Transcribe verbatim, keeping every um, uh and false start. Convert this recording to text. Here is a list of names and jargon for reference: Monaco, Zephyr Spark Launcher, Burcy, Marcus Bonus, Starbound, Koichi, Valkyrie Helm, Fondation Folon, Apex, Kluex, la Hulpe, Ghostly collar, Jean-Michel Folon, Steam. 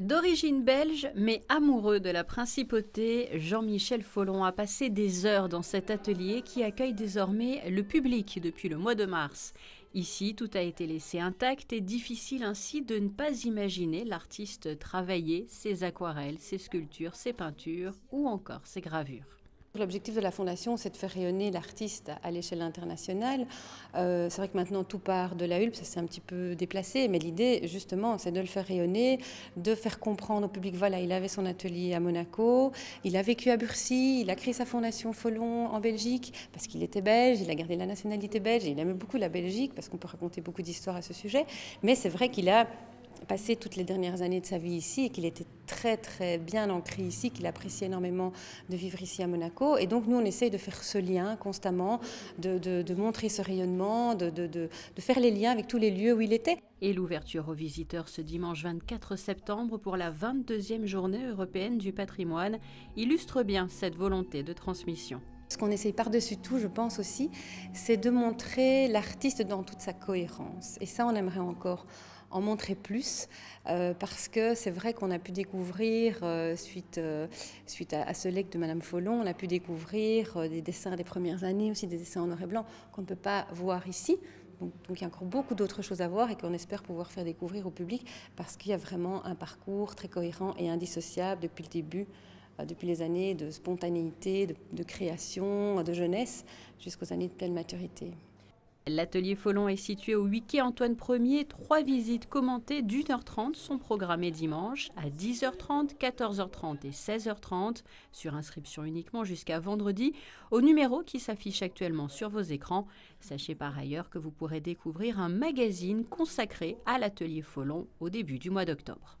D'origine belge, mais amoureux de la principauté, Jean-Michel Folon a passé des heures dans cet atelier qui accueille désormais le public depuis le mois de mars. Ici, tout a été laissé intact et difficile ainsi de ne pas imaginer l'artiste travailler ses aquarelles, ses sculptures, ses peintures ou encore ses gravures. L'objectif de la Fondation, c'est de faire rayonner l'artiste à l'échelle internationale. Euh, c'est vrai que maintenant, tout part de la Hulpe, ça c'est un petit peu déplacé, mais l'idée, justement, c'est de le faire rayonner, de faire comprendre au public, voilà, il avait son atelier à Monaco, il a vécu à Burcy, il a créé sa Fondation Folon en Belgique, parce qu'il était belge, il a gardé la nationalité belge, et il aimait beaucoup la Belgique, parce qu'on peut raconter beaucoup d'histoires à ce sujet, mais c'est vrai qu'il a passé toutes les dernières années de sa vie ici et qu'il était très très bien ancré ici, qu'il appréciait énormément de vivre ici à Monaco. Et donc nous on essaye de faire ce lien constamment, de, de, de montrer ce rayonnement, de, de, de, de faire les liens avec tous les lieux où il était. Et l'ouverture aux visiteurs ce dimanche vingt-quatre septembre pour la vingt-deuxième journée européenne du patrimoine illustre bien cette volonté de transmission. Ce qu'on essaye par-dessus tout, je pense aussi, c'est de montrer l'artiste dans toute sa cohérence. Et ça, on aimerait encore en montrer plus, euh, parce que c'est vrai qu'on a pu découvrir, euh, suite, euh, suite à, à ce legs de Madame Folon, on a pu découvrir euh, des dessins des premières années, aussi des dessins en noir et blanc qu'on ne peut pas voir ici. Donc, donc il y a encore beaucoup d'autres choses à voir et qu'on espère pouvoir faire découvrir au public, parce qu'il y a vraiment un parcours très cohérent et indissociable depuis le début, depuis les années de spontanéité, de, de création, de jeunesse, jusqu'aux années de pleine maturité. L'atelier Folon est situé au huit quai Antoine Ier. Trois visites commentées d'une heure trente sont programmées dimanche à dix heures trente, quatorze heures trente et seize heures trente, sur inscription uniquement jusqu'à vendredi, au numéro qui s'affiche actuellement sur vos écrans. Sachez par ailleurs que vous pourrez découvrir un magazine consacré à l'atelier Folon au début du mois d'octobre.